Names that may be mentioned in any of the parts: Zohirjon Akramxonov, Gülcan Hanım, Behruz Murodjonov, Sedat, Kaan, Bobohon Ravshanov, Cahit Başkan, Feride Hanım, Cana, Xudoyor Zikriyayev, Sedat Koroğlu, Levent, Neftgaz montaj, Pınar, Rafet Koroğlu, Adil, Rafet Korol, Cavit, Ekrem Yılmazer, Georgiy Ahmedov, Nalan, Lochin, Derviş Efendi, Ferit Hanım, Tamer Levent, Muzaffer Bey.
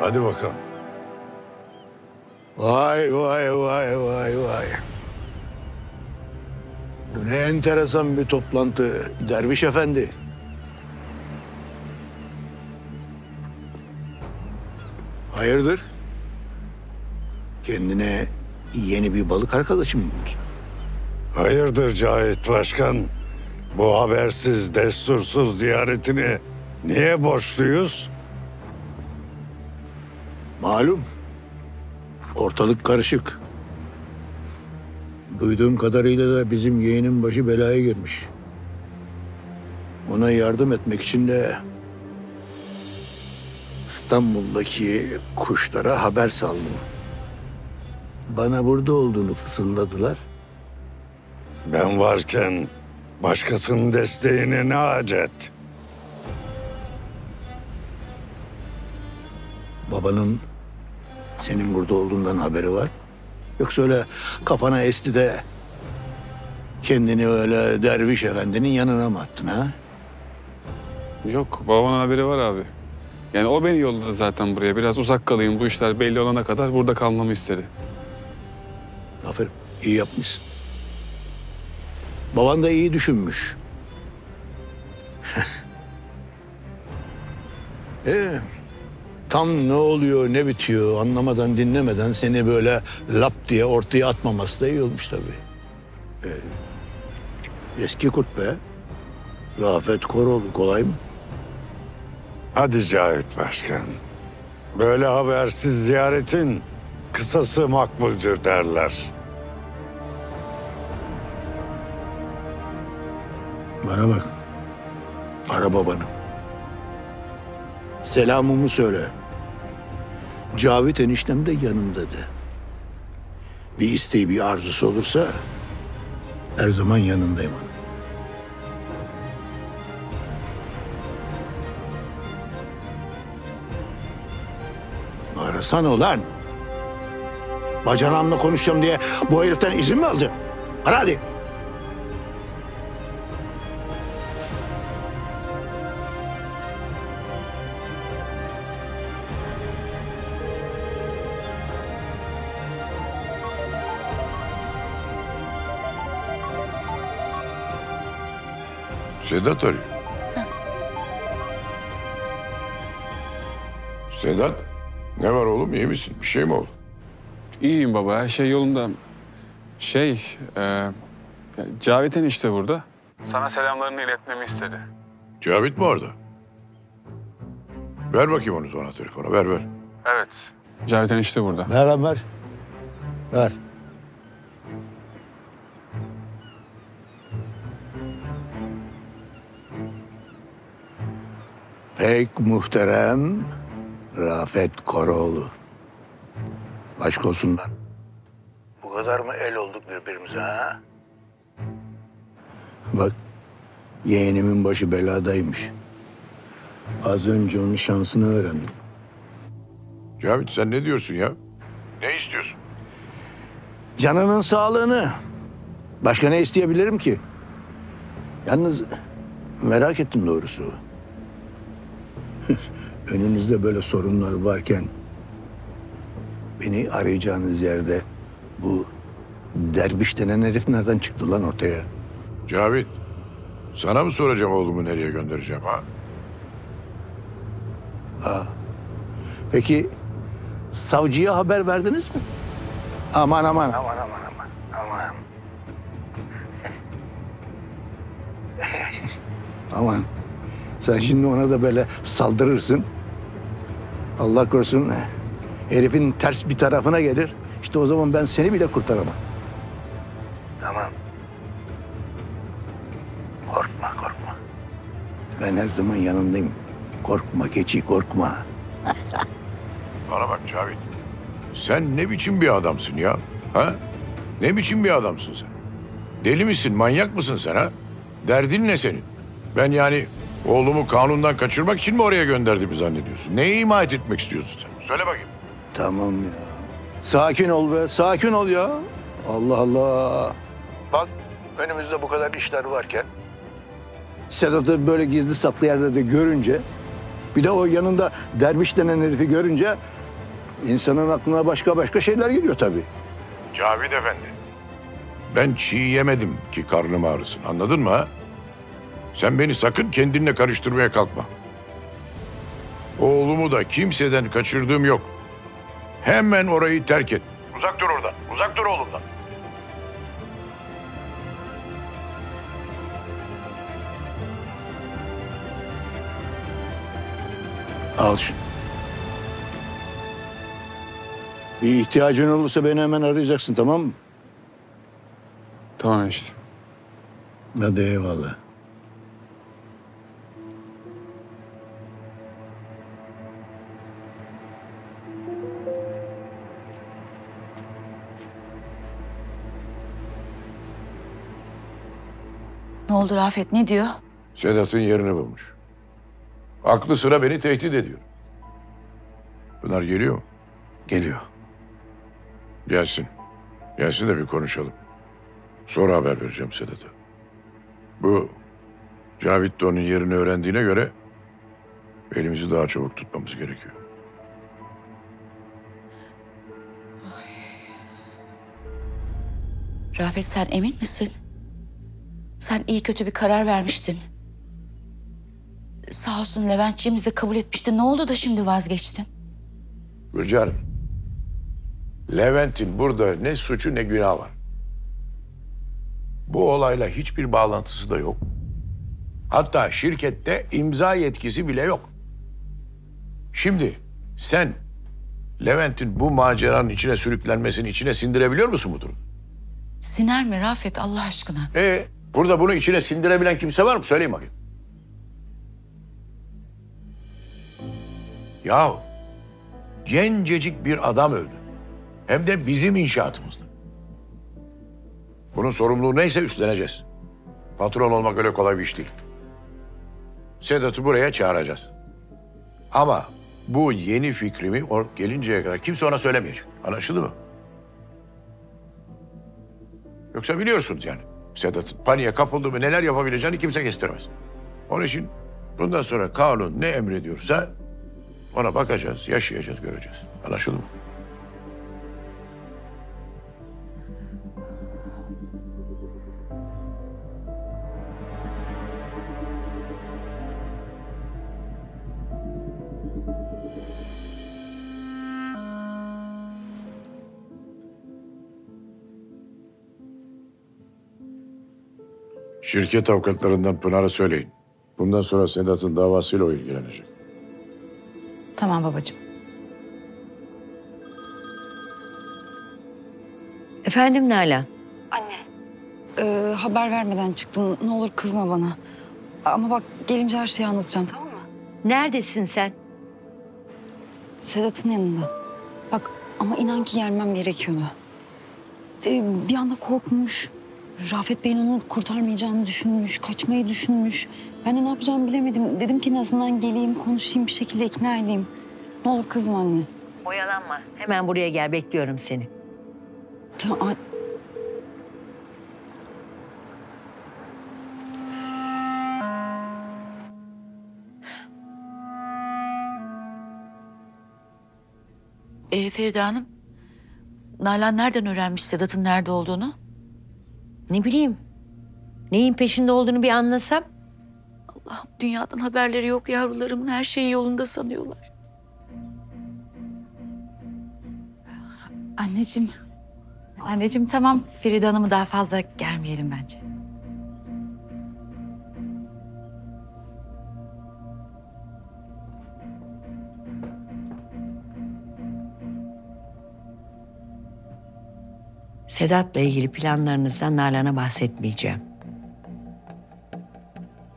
Hadi bakalım. Vay vay vay vay vay. Bu ne enteresan bir toplantı Derviş Efendi. Hayırdır? Kendine yeni bir balık arkadaşım mı? Hayırdır Cahit Başkan? Bu habersiz, destursuz ziyaretini niye borçluyuz? Malum. Ortalık karışık. Duyduğum kadarıyla da bizim yeğenin başı belaya girmiş. Ona yardım etmek için de İstanbul'daki kuşlara haber saldım. Bana burada olduğunu fısıldadılar. Ben varken başkasının desteğine ne hacet? Babanın senin burada olduğundan haberi var. Yoksa öyle kafana esti de kendini öyle Derviş Efendi'nin yanına mı attın ha? Yok, babanın haberi var abi. Yani o beni yolladı zaten buraya. Biraz uzak kalayım, bu işler belli olana kadar burada kalmamı istedi. Aferin, iyi yapmışsın. Baban da iyi düşünmüş. Tam ne oluyor, ne bitiyor anlamadan, dinlemeden seni böyle lap diye ortaya atmaması da iyi olmuş tabii. Eski kurt be. Rafet Korol, kolay mı? Hadi Cahit Başkan. Böyle habersiz ziyaretin kısası makbuldür derler. Bana bak. Ara babanı. Selamımı söyle. Cavit eniştem de yanımda de. Bir isteği, bir arzusu olursa her zaman yanındayım. Arasana ulan. Bacanağımla konuşacağım diye bu heriften izin mi aldı? Ara hadi. Sedat arıyor. Sedat, ne var oğlum, iyi misin? Bir şey mi oldu? İyiyim baba, her şey yolunda. Cavit enişte burada. Sana selamlarını iletmemi istedi. Cavit mi orada? Ver bakayım onu bana, telefonu, ver. Evet, Cavit enişte burada. Ver. Pek muhterem Rafet Koroğlu. Aşk olsun. Bu kadar mı el olduk birbirimize ha? Bak, yeğenimin başı beladaymış. Az önce onun şansını öğrendim. Cavit, sen ne diyorsun ya? Ne istiyorsun? Canının sağlığını. Başka ne isteyebilirim ki? Yalnız merak ettim doğrusu. Önünüzde böyle sorunlar varken beni arayacağınız yerde bu derviş denen herif nereden çıktı lan ortaya? Cavit, sana mı soracağım oğlumu nereye göndereceğim ha? Peki savcıya haber verdiniz mi? Aman. Aman. Sen şimdi ona da böyle saldırırsın. Allah korusun, herifin ters bir tarafına gelir. İşte o zaman ben seni bile kurtaramam. Tamam. Korkma. Ben her zaman yanındayım. Korkma keçi, korkma. Bana bak Cavit. Sen ne biçim bir adamsın ya? Ha? Ne biçim bir adamsın sen? Deli misin, manyak mısın sen ha? Derdin ne senin? Ben yani... Oğlumu kanundan kaçırmak için mi oraya gönderdiğimi zannediyorsun? Neyi ima etmek istiyorsun sen? Söyle bakayım. Tamam ya. Sakin ol be, sakin ol ya. Allah Allah. Bak, önümüzde bu kadar işler varken... Sedat'ı böyle gizli saklı yerde de görünce... Bir de o yanında derviş denen herifi görünce insanın aklına başka şeyler geliyor tabii. Cavit Efendi. Ben çiğ yemedim ki karnım ağrısın. Anladın mı ha? Sen beni sakın kendinle karıştırmaya kalkma. Oğlumu da kimseden kaçırdığım yok. Hemen orayı terk et. Uzak dur oradan. Uzak dur oğlumdan. Al şunu. Bir ihtiyacın olursa beni hemen arayacaksın, tamam mı? Tamam işte. Hadi eyvallah. Ne oldu Rafet, ne diyor? Sedat'ın yerini bulmuş. Aklı sıra beni tehdit ediyor. Pınar geliyor mu? Geliyor. Gelsin. Gelsin de bir konuşalım. Sonra haber vereceğim Sedat'a. Bu Cavit de onun yerini öğrendiğine göre elimizi daha çabuk tutmamız gerekiyor. Ay. Rafet, sen emin misin? Sen iyi kötü bir karar vermiştin. Sağ olsun Levent'ciğimiz de kabul etmişti. Ne oldu da şimdi vazgeçtin? Gülcan, Levent'in burada ne suçu ne günahı var. Bu olayla hiçbir bağlantısı da yok. Hatta şirkette imza yetkisi bile yok. Şimdi sen Levent'in bu maceranın içine sürüklenmesini içine sindirebiliyor musun bu durum? Siner mi Rafet Allah aşkına? Burada bunu içine sindirebilen kimse var mı? Söyleyin bakayım. Yahu gencecik bir adam öldü. Hem de bizim inşaatımızda. Bunun sorumluluğu neyse üstleneceğiz. Patron olmak öyle kolay bir iş değil. Sedat'ı buraya çağıracağız. Ama bu yeni fikrimi gelinceye kadar kimse ona söylemeyecek. Anlaşıldı mı? Yoksa biliyorsunuz yani. Sedat'ın paniğe kapıldı mı neler yapabileceğini kimse kestiremez. Onun için bundan sonra kanun ne emrediyorsa ona bakacağız, yaşayacağız, göreceğiz. Anlaşıldı mı? Şirket avukatlarından Pınar'a söyleyin. Bundan sonra Sedat'ın davasıyla o ilgilenecek. Tamam babacığım. Efendim Nalan? Anne. Haber vermeden çıktım. Ne olur kızma bana. Ama bak gelince her şeyi anlatacağım, tamam mı? Neredesin sen? Sedat'ın yanında. Bak ama inan ki gelmem gerekiyordu. Bir anda korkmuş. Rafet Bey'in onu kurtarmayacağını düşünmüş, kaçmayı düşünmüş. Ben de ne yapacağımı bilemedim. Dedim ki en azından geleyim, konuşayım, bir şekilde ikna edeyim. Ne olur kızma anne. Oyalanma. Hemen buraya gel, bekliyorum seni. Tamam. Feride Hanım, Nalan nereden öğrenmiş Sedat'ın nerede olduğunu? Ne bileyim, neyin peşinde olduğunu bir anlasam. Allah'ım, dünyadan haberleri yok yavrularımın, her şeyi yolunda sanıyorlar. Anneciğim tamam, Feride Hanım'ı daha fazla germeyelim bence. Sedat'la ilgili planlarınızdan Nalan'a bahsetmeyeceğim.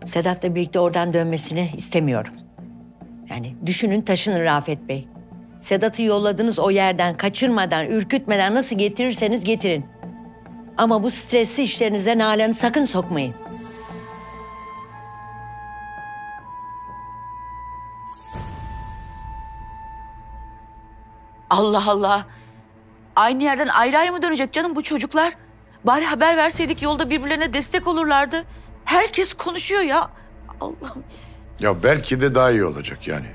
Sedat'la birlikte oradan dönmesini istemiyorum. Yani düşünün taşının Rafet Bey. Sedat'ı yolladınız o yerden, kaçırmadan, ürkütmeden nasıl getirirseniz getirin. Ama bu stresli işlerinize Nalan'ı sakın sokmayın. Allah Allah! Aynı yerden ayrı ayrı mı dönecek canım bu çocuklar? Bari haber verseydik, yolda birbirlerine destek olurlardı. Herkes konuşuyor ya. Allah'ım. Ya belki de daha iyi olacak yani.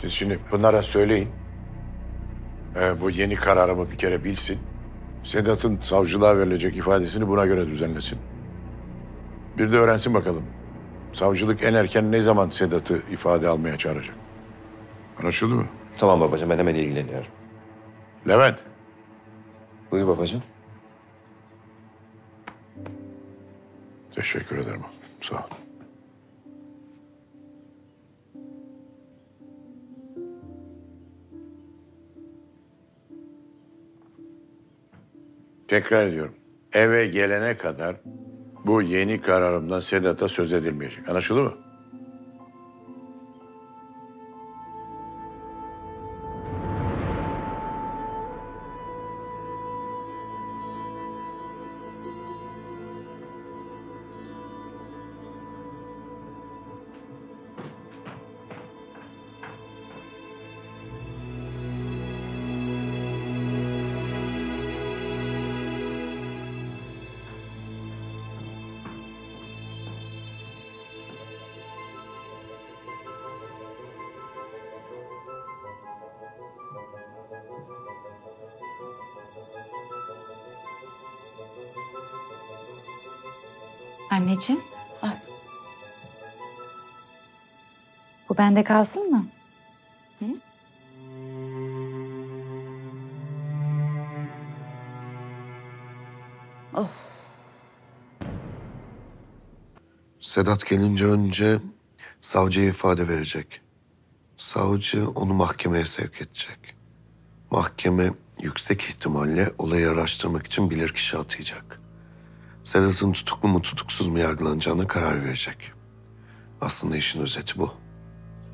Siz şimdi Pınar'a söyleyin. Bu yeni kararımı bir kere bilsin. Sedat'ın savcılığa verilecek ifadesini buna göre düzenlesin. Bir de öğrensin bakalım. Savcılık en erken ne zaman Sedat'ı ifade almaya çağıracak? Anlaşıldı mı? Tamam babacığım, ben hemen ilgileniyorum. Levent. Buyur babacığım. Teşekkür ederim. Sağ ol. Tekrar ediyorum. Eve gelene kadar bu yeni kararımdan Sedat'a söz edilmeyecek. Anlaşıldı mı? Anneciğim, bak. Bu bende kalsın mı? Hı? Of. Sedat gelince önce savcıya ifade verecek. Savcı onu mahkemeye sevk edecek. Mahkeme yüksek ihtimalle olayı araştırmak için bilirkişi atayacak. Sedat'ın tutuklu mu tutuksuz mu yargılanacağına karar verecek. Aslında işin özeti bu.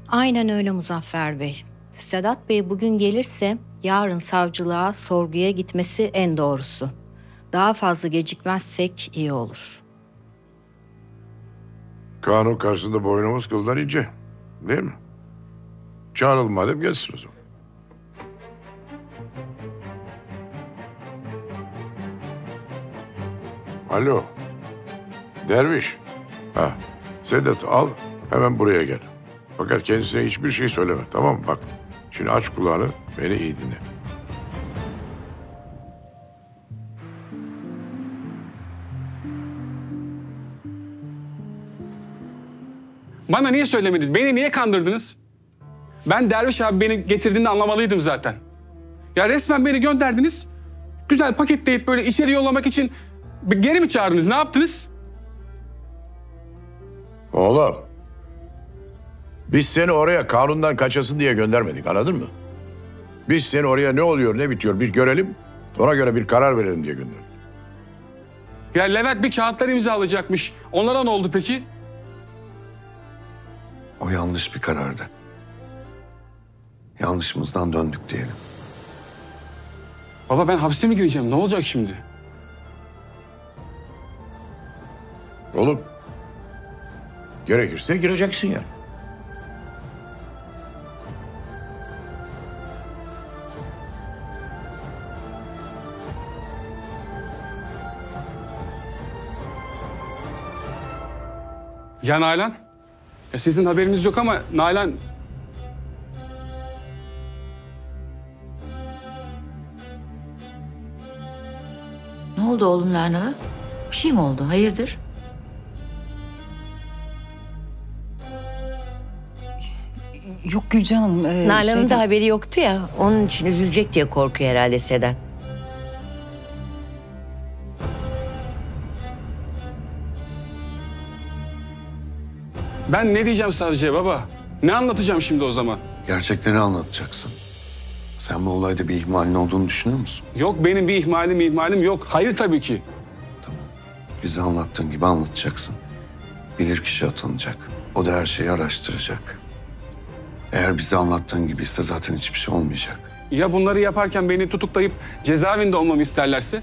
Aynen öyle Muzaffer Bey. Sedat Bey bugün gelirse yarın savcılığa, sorguya gitmesi en doğrusu. Daha fazla gecikmezsek iyi olur. Kanun karşısında boynumuz kıldan ince. Değil mi? Çağıralım madem, gelsin o zaman. Alo, Derviş. Ha, Sedat al, hemen buraya gel. Fakat kendisine hiçbir şey söyleme, tamam mı? Bak, şimdi aç kulağını, beni iyi dinle. Bana niye söylemediniz? Beni niye kandırdınız? Ben Derviş abi beni getirdiğini anlamalıydım zaten. Ya resmen beni gönderdiniz, güzel paketleyip böyle içeri yollamak için... Geri mi çağırdınız? Ne yaptınız? Oğlum. Biz seni oraya kanundan kaçasın diye göndermedik. Anladın mı? Biz seni oraya ne oluyor, ne bitiyor bir görelim. Ona göre bir karar verelim diye gönderdik. Ya Levent bir kağıtlar imzalayacakmış. Onlara ne oldu peki? O yanlış bir karardı. Yanlışımızdan döndük diyelim. Baba ben hapse mi gireceğim? Ne olacak şimdi? Oğlum, gerekirse gireceksin yani. Ya Nalan? Ya sizin haberiniz yok ama Nalan... Ne oldu oğlum Nalan'a? Bir şey mi oldu? Hayırdır? Yok Gülcan Hanım. Nalan'ın da haberi yoktu ya. Onun için üzülecek diye korkuyor herhalde Sedat. Ben ne diyeceğim savcıya baba? Ne anlatacağım şimdi o zaman? Gerçekleri anlatacaksın. Sen bu olayda bir ihmalin olduğunu düşünüyor musun? Yok, benim bir ihmalim yok. Hayır tabii ki. Tamam. Bize anlattığın gibi anlatacaksın. Bilirkişi atanacak. O da her şeyi araştıracak. Eğer bize anlattığın gibiyse zaten hiçbir şey olmayacak. Ya bunları yaparken beni tutuklayıp cezaevinde olmamı isterlerse?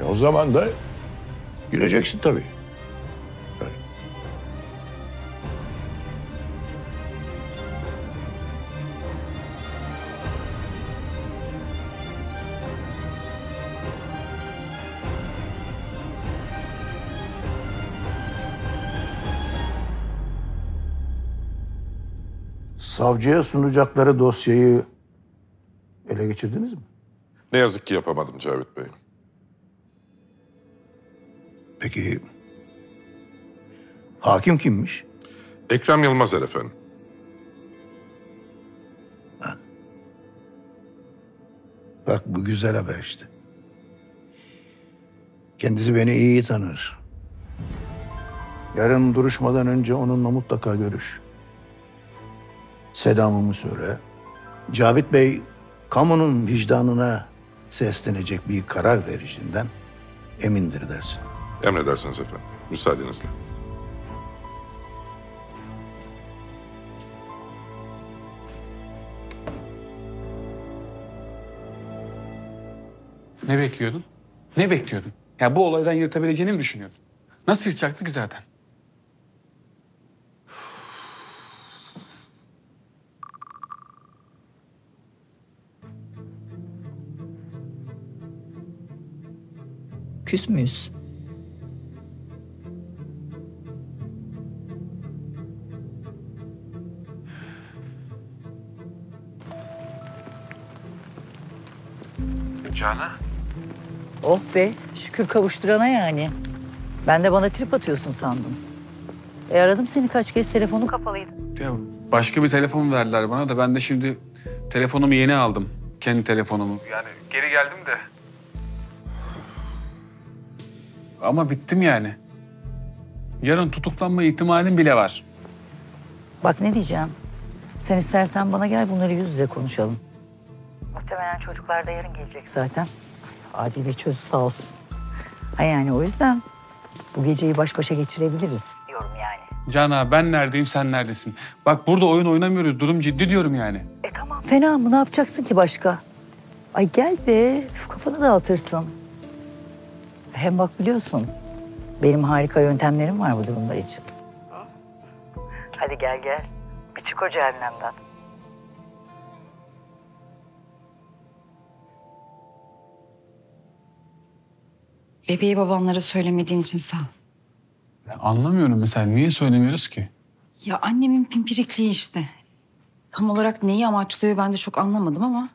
Ya o zaman da gireceksin tabii. Böyle. savcıya sunacakları dosyayı ele geçirdiniz mi? Ne yazık ki yapamadım Cavit Bey. Peki hakim kimmiş? Ekrem Yılmazer efendim. Ha. Bak bu güzel haber işte. Kendisi beni iyi tanır. Yarın duruşmadan önce onunla mutlaka görüş. Selamımı söyle. Cavit Bey, kamunun vicdanına seslenecek bir karar vericinden emindir dersin. Emredersiniz efendim. Müsaadenizle. Ne bekliyordun? Ne bekliyordun? Ya bu olaydan yırtabileceğini mi düşünüyordun? Nasıl yırtacaktı ki zaten? Küs müyüz? Cana? Oh be, şükür kavuşturana yani. Ben de bana trip atıyorsun sandım. Aradım seni kaç kez, telefonun kapalıydı. Ya başka bir telefon verdiler bana da ben de şimdi telefonumu yeni aldım. Kendi telefonumu. Yani geri geldim de. Ama bittim yani. Yarın tutuklanma ihtimalim bile var. Bak ne diyeceğim. Sen istersen bana gel bunları yüz yüze konuşalım. Muhtemelen çocuklar da yarın gelecek zaten. Adil Bey çözü sağ olsun. Ha yani o yüzden bu geceyi baş başa geçirebiliriz diyorum yani. Cana ben neredeyim sen neredesin? Bak burada oyun oynamıyoruz, durum ciddi diyorum yani. E tamam fena mı, ne yapacaksın ki başka? Ay gel be, kafanı dağıtırsın. Hem bak biliyorsun, benim harika yöntemlerim var bu durumlar için. Hadi gel gel, bir çık o cehennemden. Bebeği babamlara söylemediğin için sağ ol. Ya anlamıyorum mesela, niye söylemiyoruz ki? Ya annemin pimpirikliği işte. Tam olarak neyi amaçlıyor ben de çok anlamadım ama...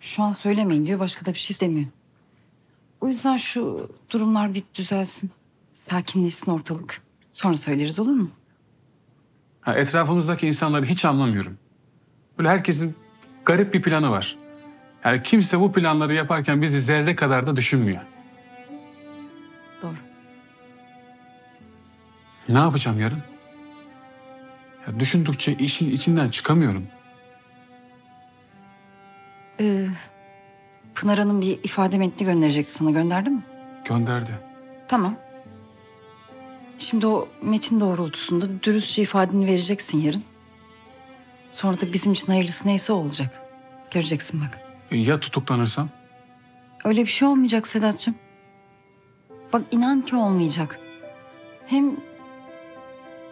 ...şu an söylemeyin diyor, başka da bir şey demiyor. O yüzden şu durumlar bir düzelsin. Sakinleşsin ortalık. Sonra söyleriz olur mu? Ha, etrafımızdaki insanları hiç anlamıyorum. Böyle herkesin garip bir planı var. Yani kimse bu planları yaparken bizi zerre kadar da düşünmüyor. Doğru. Ne yapacağım yarın? Ya düşündükçe işin içinden çıkamıyorum. Pınar Hanım bir ifade metni gönderecekti sana. Gönderdi mi? Gönderdi. Tamam. Şimdi o metin doğrultusunda dürüstçe ifadeni vereceksin yarın. Sonra da bizim için hayırlısı neyse o olacak. Göreceksin bak. Ya tutuklanırsam? Öyle bir şey olmayacak Sedat'cığım. Bak inan ki olmayacak. Hem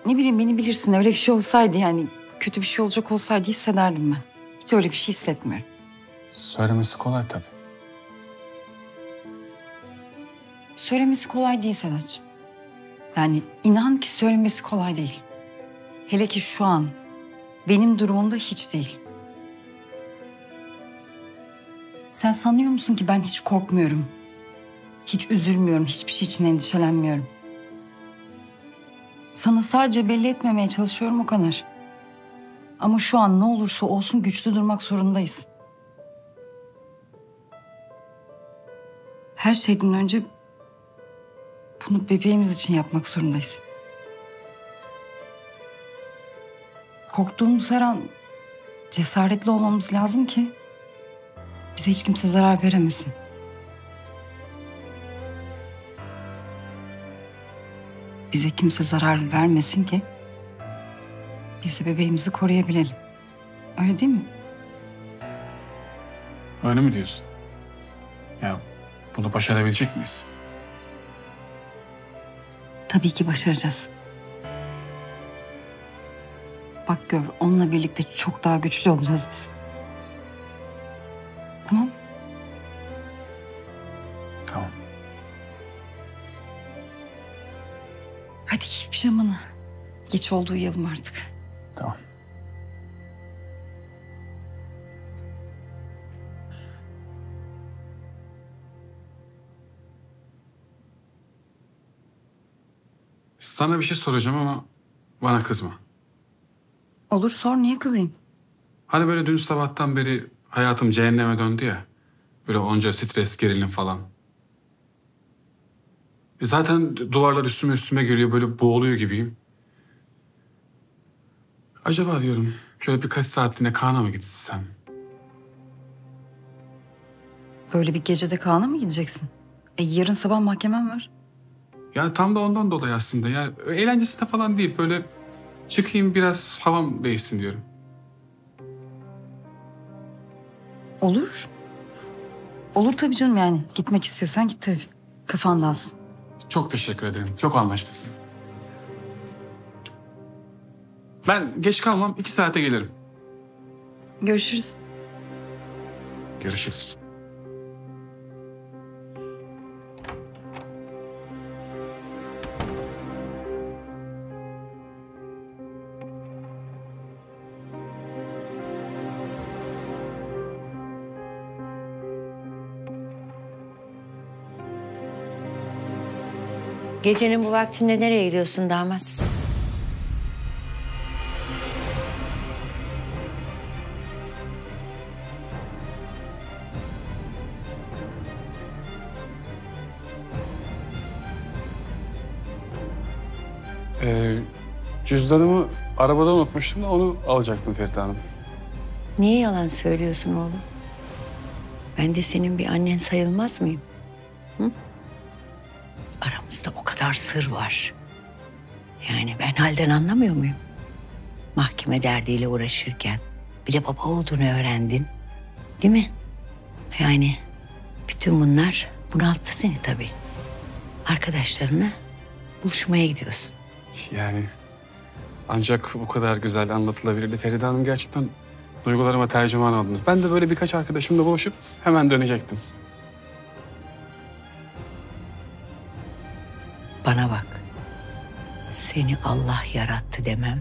ne bileyim beni bilirsin, öyle bir şey olsaydı yani kötü bir şey olacak olsaydı hissederdim ben. Hiç öyle bir şey hissetmiyorum. Söylemesi kolay tabii. Söylemesi kolay değil Sedat'cığım. Yani inan ki söylemesi kolay değil. Hele ki şu an benim durumumda hiç değil. Sen sanıyor musun ki ben hiç korkmuyorum? Hiç üzülmüyorum, hiçbir şey için endişelenmiyorum. Sana sadece belli etmemeye çalışıyorum o kadar. Ama şu an ne olursa olsun güçlü durmak zorundayız. Her şeyden önce bunu bebeğimiz için yapmak zorundayız. Korktuğumuz her an cesaretli olmamız lazım ki bize hiç kimse zarar veremesin. Bize kimse zarar vermesin ki biz de bebeğimizi koruyabilelim. Öyle değil mi? Öyle mi diyorsun? Ya bunu başarabilecek miyiz? Tabii ki başaracağız. Bak gör, onunla birlikte çok daha güçlü olacağız biz. Tamam? Tamam. Hadi giy pijamanı. Geç oldu, uyuyalım artık. Tamam. Sana bir şey soracağım ama bana kızma. Olur, sor, niye kızayım? Hani böyle dün sabahtan beri hayatım cehenneme döndü ya. Böyle onca stres, gerilim falan. Zaten duvarlar üstüme geliyor, böyle boğuluyor gibiyim. Acaba diyorum şöyle birkaç saatliğine Kaan'a mı gitsem? Böyle bir gecede Kaan'a mı gideceksin? Yarın sabah mahkemen var. Yani tam da ondan dolayı aslında. Yani eğlencesine falan değil. Böyle çıkayım biraz havam değişsin diyorum. Olur. Olur tabii canım yani. Gitmek istiyorsan git tabii. Kafan dağılsın. Çok teşekkür ederim. Çok anlaştısın. Ben geç kalmam. 2 saate gelirim. Görüşürüz. Görüşürüz. Gecenin bu vaktinde nereye gidiyorsun damat? Cüzdanımı arabada unutmuştum da onu alacaktım Ferit Hanım. Niye yalan söylüyorsun oğlum? Ben de senin bir annen sayılmaz mıyım? Hı? Aramızda o kadar sır var. Yani ben halden anlamıyor muyum? Mahkeme derdiyle uğraşırken bir de baba olduğunu öğrendin. Değil mi? Yani bütün bunlar bunalttı seni tabii. Arkadaşlarına buluşmaya gidiyorsun. Yani ancak bu kadar güzel anlatılabilirdi. Feride Hanım gerçekten duygularıma tercüman oldunuz. Ben de böyle birkaç arkadaşımla buluşup hemen dönecektim. Bana bak, seni Allah yarattı demem,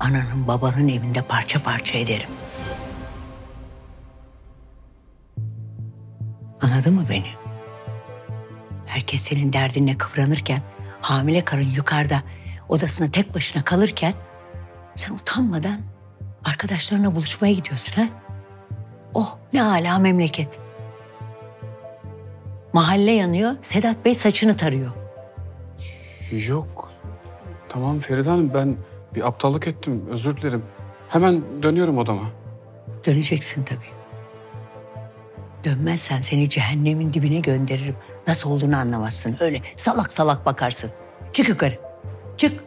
ananın babanın evinde parça parça ederim. Anladın mı beni? Herkes senin derdinle kıvranırken, hamile karın yukarıda odasına tek başına kalırken, sen utanmadan arkadaşlarına buluşmaya gidiyorsun ha? Oh ne âlâ memleket. Mahalle yanıyor, Sedat Bey saçını tarıyor. Yok. Tamam Feride Hanım, ben bir aptallık ettim. Özür dilerim. Hemen dönüyorum odama. Döneceksin tabii. Dönmezsen seni cehennemin dibine gönderirim. Nasıl olduğunu anlamazsın. Öyle salak salak bakarsın. Çık yukarı. Çık.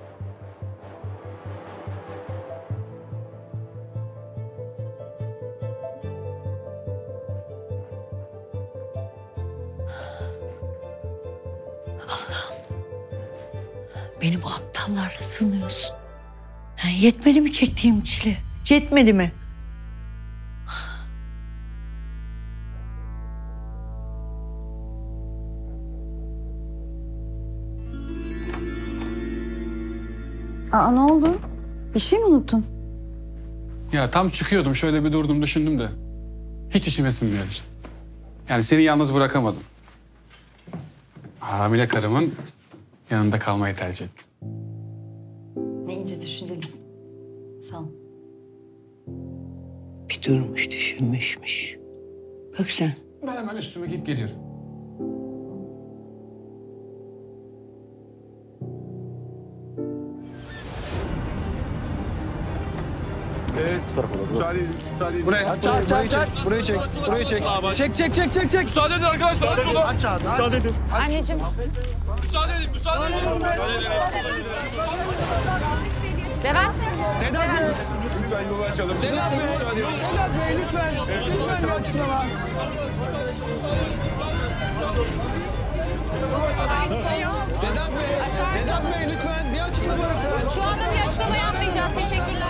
Beni bu aptallarla sınıyorsun. Ha, yetmedi mi çektiğim çile? Yetmedi mi? Aa, ne oldu? Bir şey mi unuttun? Ya tam çıkıyordum. Şöyle bir durdum, düşündüm de. Hiç içime sinmiyordu. Yani seni yalnız bırakamadım. Hamile karımın yanında kalmayı tercih ettim. Ne ince düşüncelisin. Sağ ol. Bir durmuş düşünmüşmüş. Bak sen. Ben hemen üstüme giyip geliyorum. Evet. Müsaade edin. Burayı çek. Çek. Müsaade edin arkadaşlar. Aç. Müsaade edin. Anneciğim. Müsaade edin. Levent. Sedat. Lütfen yolu açalım. Sedat Bey lütfen. Lütfen bir açıklama. Sedat Bey lütfen bir açıklama lütfen. Şu anda bir açıklama yapmayacağız. Teşekkürler.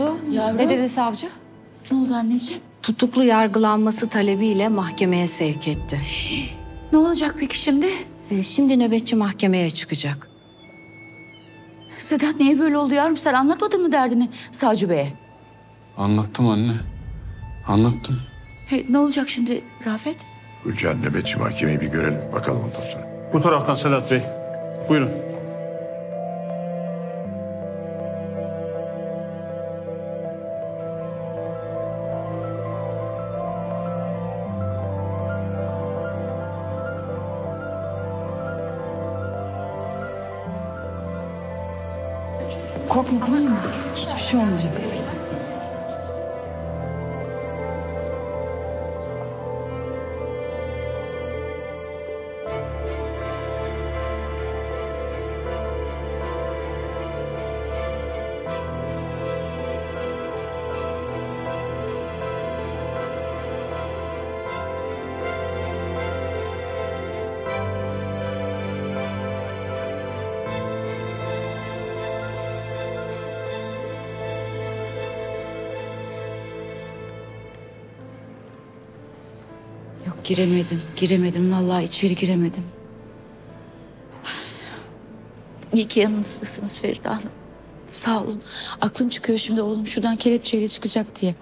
oldu? Yavrum. Ne dedi savcı? Ne oldu anneciğim? Tutuklu yargılanması talebiyle mahkemeye sevk etti. Ne olacak peki şimdi? Şimdi nöbetçi mahkemeye çıkacak. Sedat niye böyle oldu yavrum? Sen anlatmadın mı derdini savcı beye? Anlattım anne. Anlattım. Ne olacak şimdi Rafet? Gülcan nöbetçi mahkemeyi bir görelim. Bakalım ondan sonra. Bu taraftan Sedat Bey. Buyurun. Korkma tamam mı? Hiçbir şey olmayacak. Giremedim. Vallahi içeri giremedim. İyi ki yanınızdasınız Feride Hanım. Sağ olun. Aklım çıkıyor şimdi oğlum şuradan kelepçeyle çıkacak diye.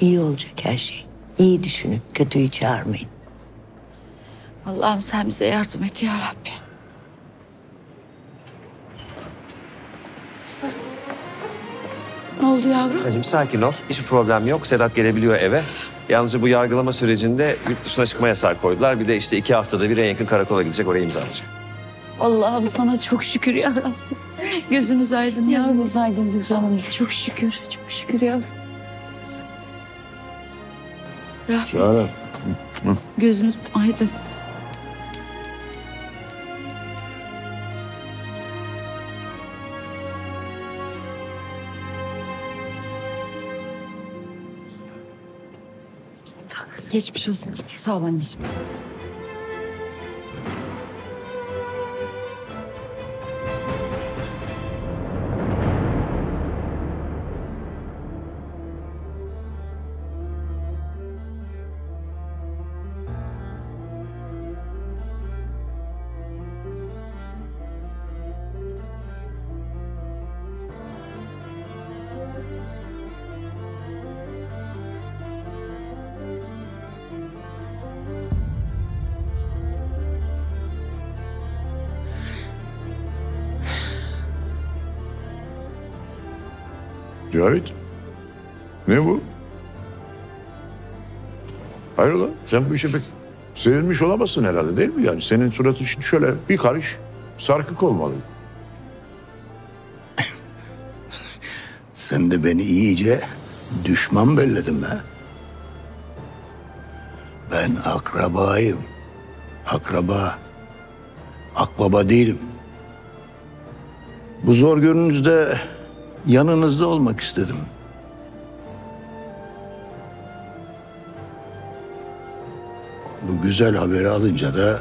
İyi olacak her şey. İyi düşünün. Kötüyü çağırmayın. Allah'ım sen bize yardım et ya Rabbi. Ne oldu yavrum? Hacım sakin ol. Hiçbir problem yok. Sedat gelebiliyor eve. Yalnızca bu yargılama sürecinde yurt dışına çıkma yasağı koydular. Bir de işte 2 haftada bir en yakın karakola gidecek, oraya imza atacak. Allah'ım sana çok şükür ya Rabbim. Gözümüz aydın ya. Gözümüz aydın Gülcan Hanım. Çok şükür, çok şükür ya. Rabbim. Gözümüz aydın. Geçmiş olsun. Sağ ol anneciğim. Cahit, ne bu? Hayrola, sen bu işe pek sevinmiş olamazsın herhalde değil mi? Yani senin suratın şimdi şöyle bir karış sarkık olmalıydı. Sen de beni iyice düşman belledin ha. Ben akrabayım. Akraba. Akbaba değilim. Bu zor gününüzde yanınızda olmak istedim. Bu güzel haberi alınca da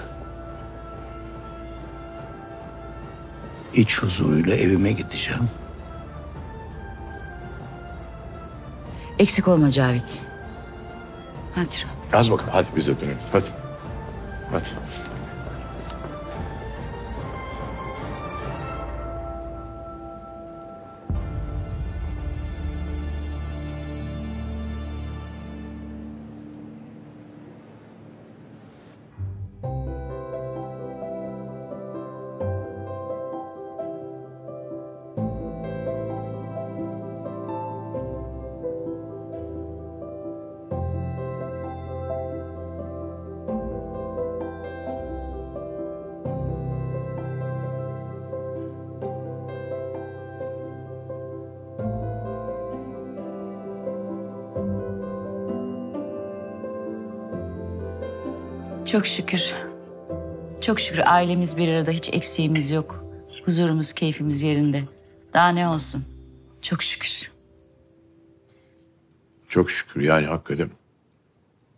iç huzuruyla evime gideceğim. Eksik olma Cavit. Hadi. Az bakın hadi biz de dönelim. Hadi. Hadi. Çok şükür. Çok şükür ailemiz bir arada, hiç eksiğimiz yok. Huzurumuz, keyfimiz yerinde. Daha ne olsun? Çok şükür. Çok şükür yani hakikaten.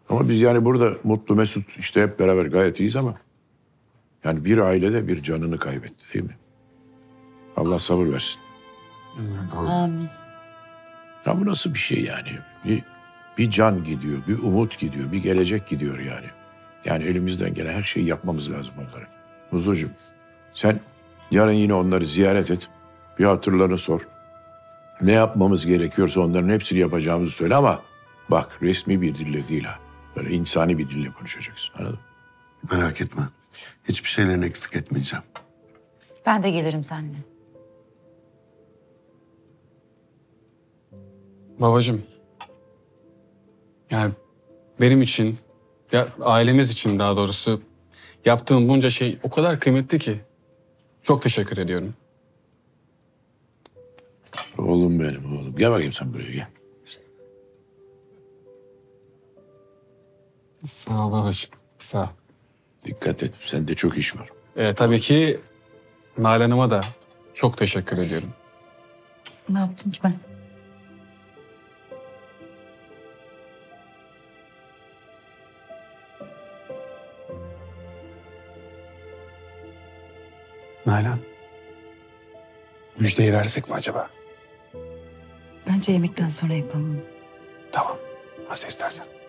Ama biz yani burada mutlu, mesut işte hep beraber gayet iyiyiz ama yani bir ailede bir canını kaybetti değil mi? Allah sabır versin. Amin. Ya bu nasıl bir şey yani? Bir can gidiyor, bir umut gidiyor, bir gelecek gidiyor yani. Yani elimizden gelen her şeyi yapmamız lazım onlara. Huzucuğum, sen yarın yine onları ziyaret et. Bir hatırlarını sor. Ne yapmamız gerekiyorsa onların hepsini yapacağımızı söyle ama... Bak resmi bir dille değil ha. Böyle insani bir dille konuşacaksın, anladın mı? Merak etme. Hiçbir şeylerini eksik etmeyeceğim. Ben de gelirim seninle. Babacığım. Yani benim için, ya ailemiz için daha doğrusu yaptığım bunca şey o kadar kıymetli ki. Çok teşekkür ediyorum. Oğlum benim oğlum. Gel bakayım sen buraya gel. Sağ ol babacığım, sağ ol. Dikkat et, sende çok iş var. Tabii ki Nalan Hanım'a da çok teşekkür ediyorum. Ne yaptım ki ben? Nalan, müjdeyi versek mi acaba? Bence yemekten sonra yapalım. Tamam, nasıl istersen.